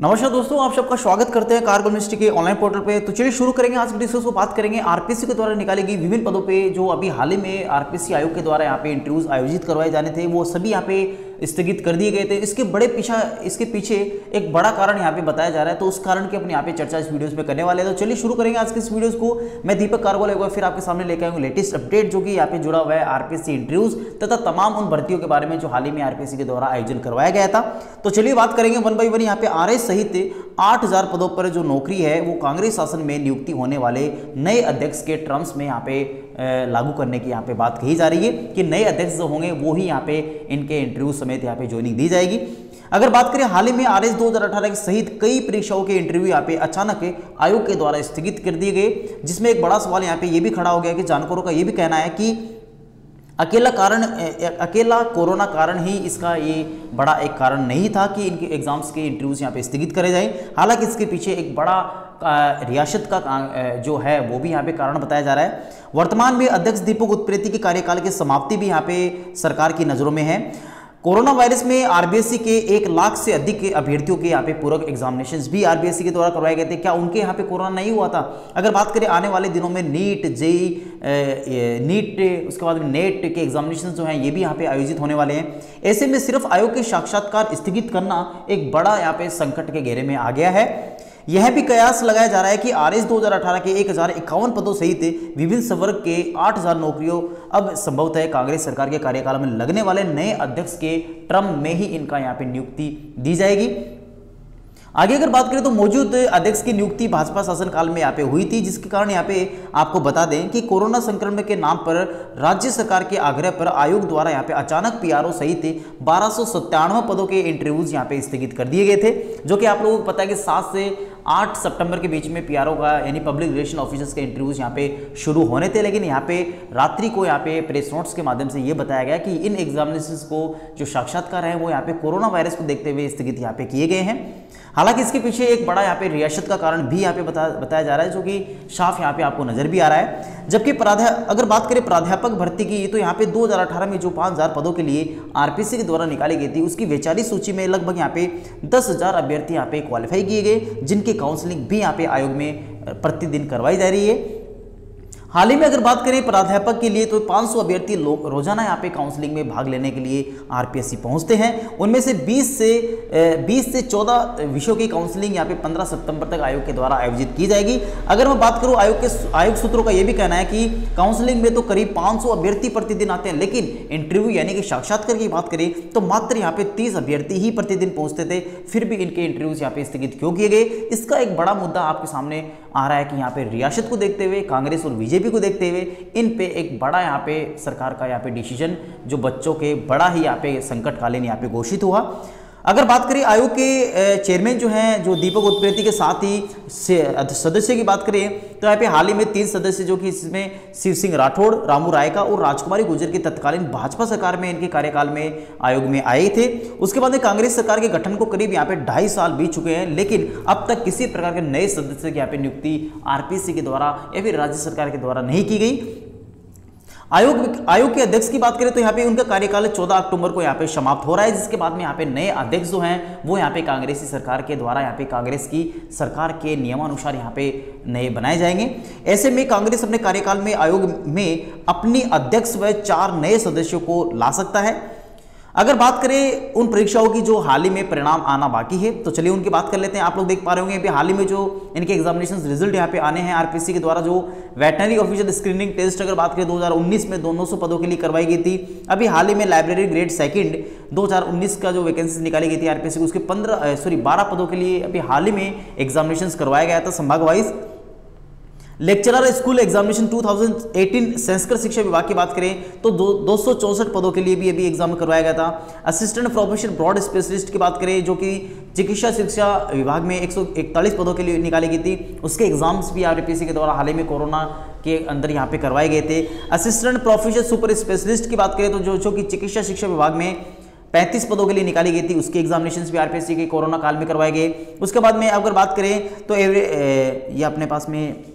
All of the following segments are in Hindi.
नमस्कार दोस्तों, आप सबका स्वागत करते हैं कारगुल मिस्ट्री के ऑनलाइन पोर्टल पे। तो चलिए शुरू करेंगे आज की डिस्कस को। बात करेंगे आरपीएससी के द्वारा निकाली गई विभिन्न पदों पे जो अभी हाल ही में आरपीएससी आयोग के द्वारा यहाँ पे इंटरव्यूज आयोजित करवाए जाने थे, वो सभी यहाँ पे स्थगित कर दिए गए थे। इसके पीछे एक बड़ा कारण यहाँ पे बताया जा रहा है, तो उस कारण की अपने यहाँ पे चर्चा इस वीडियोज में करने वाले हैं। तो चलिए शुरू करेंगे आज के इस वीडियोज को। मैं दीपक कारगवाल एक बार फिर आपके सामने लेकर आऊँगा लेटेस्ट अपडेट जो कि यहाँ पे जुड़ा हुआ है आरपीएससी इंटरव्यूज तथा तमाम उन भर्तियों के बारे में जो हाल ही में आरपीएससी के द्वारा आयोजन करवाया गया था। तो चलिए बात करेंगे वन बाई वन। यहाँ पे आर सहित 8000 पदों पर जो नौकरी है वो कांग्रेस शासन में नियुक्ति होने वाले नए अध्यक्ष के टर्म्स में यहाँ पे लागू करने की यहाँ पे बात कही जा रही है कि नए अध्यक्ष जो होंगे वो ही यहाँ पे इनके इंटरव्यू समेत यहाँ पे ज्वाइनिंग दी जाएगी। अगर बात करें हाल ही में आर 2018 के सहित कई परीक्षाओं के इंटरव्यू यहाँ पे अचानक आयोग के द्वारा स्थगित कर दिए गए, जिसमें एक बड़ा सवाल यहाँ पे ये भी खड़ा हो गया कि जानकारों का ये भी कहना है कि अकेला कोरोना कारण ही इसका ये बड़ा एक कारण नहीं था कि इनके एग्जाम्स के इंटरव्यूज यहाँ पे स्थगित करे जाएं। हालांकि इसके पीछे एक बड़ा रियासत का जो है वो भी यहाँ पे कारण बताया जा रहा है। वर्तमान में अध्यक्ष दीपक उत्प्रेती के कार्यकाल की समाप्ति भी यहाँ पे सरकार की नज़रों में है। कोरोना वायरस में आरबीएसई के 1 लाख से अधिक के अभ्यर्थियों के यहाँ पे पूरक एग्जामिनेशन भी आरबीएसई के द्वारा करवाए गए थे। क्या उनके यहाँ पे कोरोना नहीं हुआ था? अगर बात करें आने वाले दिनों में नीट, जेई, नीट, उसके बाद में नेट के एग्जामिनेशन जो हैं ये भी यहाँ पे आयोजित होने वाले हैं। ऐसे में सिर्फ आयोग के साक्षात्कार स्थगित करना एक बड़ा यहाँ पे संकट के घेरे में आ गया है। यह भी कयास लगाया जा रहा है कि आरएस 2018 के 1051 पदों सहित विभिन्न संवर्ग के 8000 नौकरियों अब संभवतः कांग्रेस सरकार के कार्यकाल में लगने वाले नए अध्यक्ष के टर्म में ही इनका यहाँ पे नियुक्ति दी जाएगी। आगे अगर बात करें तो मौजूद अध्यक्ष की नियुक्ति भाजपा शासनकाल में यहाँ पे हुई थी, जिसके कारण यहाँ पे आपको बता दें कि कोरोना संक्रमण के नाम पर राज्य सरकार के आग्रह पर आयोग द्वारा यहाँ पे अचानक पीआरओ सहित 1297 पदों के इंटरव्यूज यहाँ पे स्थगित कर दिए गए थे, जो कि आप लोगों को पता है कि 7 से 8 सितंबर के बीच में पीआरओ का यानी पब्लिक रिलेशन ऑफिसर्स के इंटरव्यूज यहाँ पे शुरू होने थे। लेकिन यहाँ पे रात्रि को यहाँ पे प्रेस नोट्स के माध्यम से ये बताया गया कि इन एग्जामिनेशन को जो साक्षात्कार हैं वो यहाँ पे कोरोना वायरस को देखते हुए स्थगित यहाँ पे किए गए हैं। हालांकि इसके पीछे एक बड़ा यहाँ पे रियासत का कारण भी यहाँ पे बताया जा रहा है, जो कि साफ यहाँ पे आपको नजर भी आ रहा है। जबकि अगर बात करें प्राध्यापक भर्ती की, तो यहाँ पे 2018 में जो 5000 पदों के लिए आरपीएससी के द्वारा निकाली गई थी, उसकी वैचारिक सूची में लगभग यहाँ पे 10,000 अभ्यर्थी यहाँ पे क्वालिफाई किए गए, जिनकी काउंसलिंग भी यहाँ पे आयोग में प्रतिदिन करवाई जा रही है। हाल ही में अगर बात करें प्राध्यापक के लिए, तो 500 अभ्यर्थी लोग रोजाना यहाँ पे काउंसलिंग में भाग लेने के लिए आरपीएससी पहुँचते हैं। उनमें से 20 से 14 विषयों की काउंसलिंग यहाँ पे 15 सितंबर तक आयोग के द्वारा आयोजित की जाएगी। अगर मैं बात करूँ आयोग सूत्रों का ये भी कहना है कि काउंसलिंग में तो करीब 500 अभ्यर्थी प्रतिदिन आते हैं, लेकिन इंटरव्यू यानी कि साक्षात्कार की बात करें तो मात्र यहाँ पे 30 अभ्यर्थी ही प्रतिदिन पहुँचते थे। फिर भी इनके इंटरव्यूज यहाँ पे स्थगित क्यों किए गए, इसका एक बड़ा मुद्दा आपके सामने आ रहा है कि यहाँ पे रियासत को देखते हुए, कांग्रेस और बीजेपी को देखते हुए इन पे एक बड़ा यहाँ पे सरकार का यहाँ पे डिसीजन जो बच्चों के बड़ा ही यहाँ पे संकटकालीन यहाँ पे घोषित हुआ। अगर बात करें आयोग के चेयरमैन जो हैं, जो दीपक उत्प्रेती के साथ ही सदस्य की बात करें, तो यहाँ पे हाल ही में 3 सदस्य जो कि इसमें शिव सिंह राठौड़, रामू राय का और राजकुमारी गुजर की तत्कालीन भाजपा सरकार में इनके कार्यकाल में आयोग में आए थे। उसके बाद कांग्रेस सरकार के गठन को करीब यहाँ पे 2.5 साल बीत चुके हैं, लेकिन अब तक किसी प्रकार के नए सदस्य की यहाँ पे नियुक्ति आरपीएससी के द्वारा या फिर राज्य सरकार के द्वारा नहीं की गई। आयोग के अध्यक्ष की बात करें तो यहाँ पे उनका कार्यकाल 14 अक्टूबर को यहाँ पे समाप्त हो रहा है, जिसके बाद में यहाँ पे नए अध्यक्ष जो हैं वो यहाँ पे कांग्रेसी सरकार के द्वारा यहाँ पे कांग्रेस की सरकार के नियमानुसार यहाँ पे नए बनाए जाएंगे। ऐसे में कांग्रेस अपने कार्यकाल में आयोग में अपनी अध्यक्ष व 4 नए सदस्यों को ला सकता है। अगर बात करें उन परीक्षाओं की जो हाल ही में परिणाम आना बाकी है, तो चलिए उनकी बात कर लेते हैं। आप लोग देख पा रहे होंगे अभी हाल ही में जो इनके एग्जामिनेशन रिजल्ट यहाँ पे आने हैं आरपीएससी के द्वारा, जो वेटनरी ऑफिसर स्क्रीनिंग टेस्ट अगर बात करें 2019 में 200 पदों के लिए करवाई गई थी। अभी हाल ही में लाइब्रेरी ग्रेड 2 2019 का जो वैकेंसी निकाली गई थी आरपीएससी की, उसके 12 पदों के लिए अभी हाल ही में एग्जामिनेशन करवाया गया था संभाग wise. Lecturer school examination 2018 Sanskrit शिक्षा विभाग की बात करें तो 264 पदों के लिए भी अभी एग्जाम करवाया गया था। असिस्टेंट प्रोफेसर ब्रॉड स्पेशलिस्ट की बात करें, जो कि चिकित्सा शिक्षा विभाग में 141 पदों के लिए निकाली गई थी, उसके एग्जाम्स भी आरपीएससी के द्वारा हाल ही में कोरोना के अंदर यहाँ पे करवाए गए थे। असिस्टेंट प्रोफेसर सुपर स्पेशलिस्ट की बात करें तो जो कि चिकित्सा शिक्षा विभाग में 35 पदों के लिए निकाली गई थी, उसके एग्जामिनेशंस भी आरपीएससी के कोरोना काल में करवाए गए। उसके बाद में अगर बात करें तो ये अपने पास में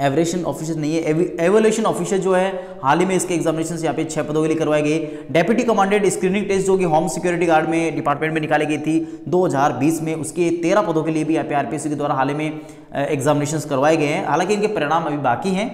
एवरेशन ऑफिसर नहीं है, एवेल्यूशन ऑफिसर जो है हाल ही में इसके एग्जामिनेशन यहाँ पे 6 पदों के लिए करवाए गए। डेप्यूटी कमांडेंट स्क्रीनिंग टेस्ट जो कि होम सिक्योरिटी गार्ड में डिपार्टमेंट में निकाली गई थी 2020 में, उसके 13 पदों के लिए भी यहाँ पे आरपीएससी के द्वारा हाल ही में एग्जामिनेशन करवाए गए हैं। हालांकि इनके परिणाम अभी बाकी हैं।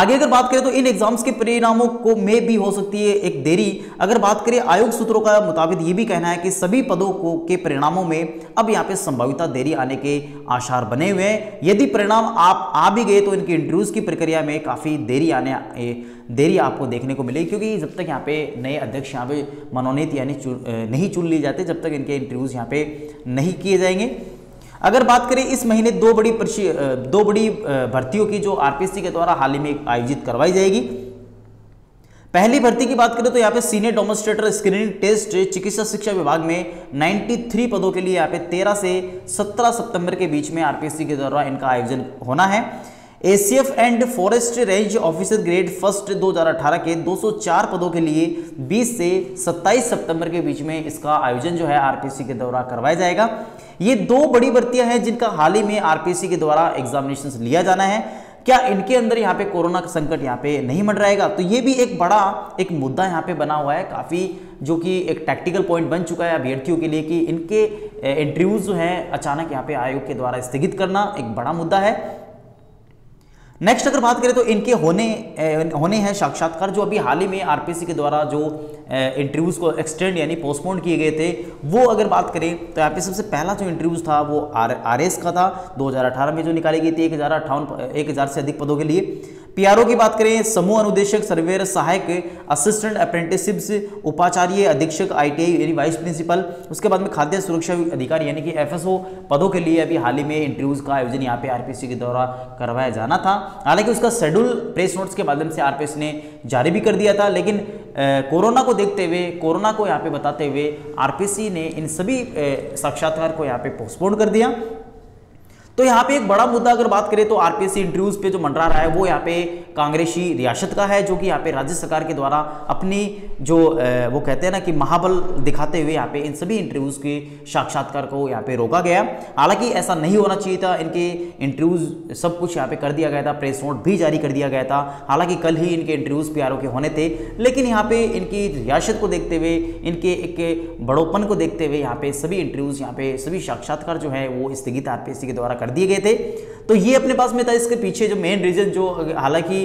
आगे अगर बात करें तो इन एग्जाम्स के परिणामों को में भी हो सकती है एक देरी। अगर बात करें आयोग सूत्रों का मुताबिक ये भी कहना है कि सभी पदों को के परिणामों में अब यहाँ पे संभावित देरी आने के आसार बने हुए हैं। यदि परिणाम आप आ भी गए तो इनके इंटरव्यूज की प्रक्रिया में काफ़ी देरी आपको देखने को मिलेगी, क्योंकि जब तक यहाँ पे नए अध्यक्ष यहाँ पे मनोनीत यानी नहीं चुन लिए जाते, जब तक इनके इंटरव्यूज यहाँ पे नहीं किए जाएंगे। अगर बात करें इस महीने दो बड़ी भर्तियों की जो आरपीएससी के द्वारा हाल ही में आयोजित करवाई जाएगी। पहली भर्ती की बात करें तो यहाँ पे सीनियर डोमेस्टिकेटर स्क्रीनिंग टेस्ट चिकित्सा शिक्षा विभाग में 93 पदों के लिए यहाँ पे 13 से 17 सितंबर के बीच में आरपीएससी के द्वारा इनका आयोजन होना है। ACF and forest range officer grade first 2018 के 204 पदों के लिए 20 से 27 सितंबर के बीच में इसका आयोजन जो है आरपीएससी के द्वारा करवाया जाएगा। ये दो बड़ी भर्तियां हैं जिनका हाल ही में आरपीएससी के द्वारा एग्जामिनेशंस लिया जाना है। क्या इनके अंदर यहाँ पे कोरोना का संकट यहाँ पे नहीं मंडराएगा, तो ये भी एक बड़ा एक मुद्दा यहाँ पे बना हुआ है, काफ़ी जो कि एक टैक्टिकल पॉइंट बन चुका है अभ्यर्थियों के लिए कि इनके इंटरव्यूज जो हैं अचानक यहाँ पे आयोग के द्वारा स्थगित करना एक बड़ा मुद्दा है। नेक्स्ट अगर बात करें तो इनके होने हैं साक्षात्कार जो अभी हाल ही में आरपीएससी के द्वारा जो इंटरव्यूज़ को एक्सटेंड यानी पोस्टपोन किए गए थे, वो अगर बात करें तो यहाँ पे सबसे पहला जो इंटरव्यूज़ था वो आरएस का था 2018 में जो निकाली गई थी 1000 से अधिक पदों के लिए। पीआरओ की बात करें, समूह अनुदेशक, सर्वेयर, सहायक, असिस्टेंट अप्रेंटिसशिप्स, उपाचार्य, अधीक्षक आईटीआई यानी वाइस प्रिंसिपल, उसके बाद में खाद्य सुरक्षा अधिकारी यानी कि एफएसओ पदों के लिए अभी हाल ही में इंटरव्यूज का आयोजन यहाँ पे आरपीएससी के द्वारा करवाया जाना था। हालांकि उसका शेड्यूल प्रेस नोट्स के माध्यम से आरपीएससी ने जारी भी कर दिया था, लेकिन कोरोना को देखते हुए, कोरोना को यहाँ पे बताते हुए आरपीएससी ने इन सभी साक्षात्कार को यहाँ पे पोस्टपोन कर दिया। तो यहाँ पे एक बड़ा मुद्दा अगर बात करें तो आरपीएससी इंटरव्यूज पे जो मंडरा रहा है वो यहाँ पे कांग्रेसी रियासत का है, जो कि यहाँ पे राज्य सरकार के द्वारा अपनी जो वो कहते हैं ना कि महाबल दिखाते हुए यहाँ पे इन सभी इंटरव्यूज के साक्षात्कार को यहाँ पे रोका गया। हालांकि ऐसा नहीं होना चाहिए था, इनके इंटरव्यूज सब कुछ यहाँ पे कर दिया गया था, प्रेस नोट भी जारी कर दिया गया था। हालांकि कल ही इनके इंटरव्यूज पीआरओ के होने थे, लेकिन यहाँ पे इनकी रियासत को देखते हुए, इनके एक बड़ोपन को देखते हुए यहाँ पे सभी इंटरव्यूज, यहाँ पे सभी साक्षात्कार जो है वो स्थगित आरपीएससी के द्वारा कर दिए गए थे। तो ये अपने पास में था। इसके पीछे जो मेन रीजन जो हालांकि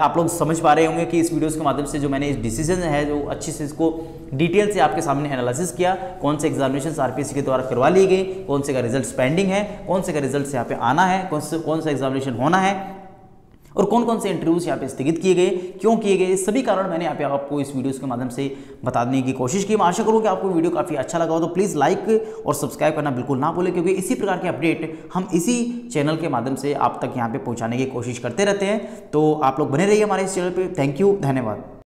आप लोग समझ पा रहे होंगे कि इस वीडियोस के माध्यम से जो मैंने इस डिसीजन है जो अच्छे से इसको डिटेल से आपके सामने एनालिसिस किया, कौन से एग्जामिनेशंस आरपीएससी के द्वारा करवा लिए गए, कौन से का रिजल्ट पेंडिंग है, कौन से का रिजल्ट यहाँ पे आना है, कौन सा एग्जामिनेशन होना है और कौन कौन से इंटरव्यूज यहाँ पे स्थगित किए गए, क्यों किए गए, सभी कारण मैंने यहाँ पे आपको इस वीडियोस के माध्यम से बताने की कोशिश की। मैं आशा करूँ कि आपको वीडियो काफ़ी अच्छा लगा हो, तो प्लीज़ लाइक और सब्सक्राइब करना बिल्कुल ना भूलें, क्योंकि इसी प्रकार के अपडेट हम इसी चैनल के माध्यम से आप तक यहाँ पर पहुँचाने की कोशिश करते रहते हैं। तो आप लोग बने रहिए हमारे इस चैनल पर। थैंक यू, धन्यवाद।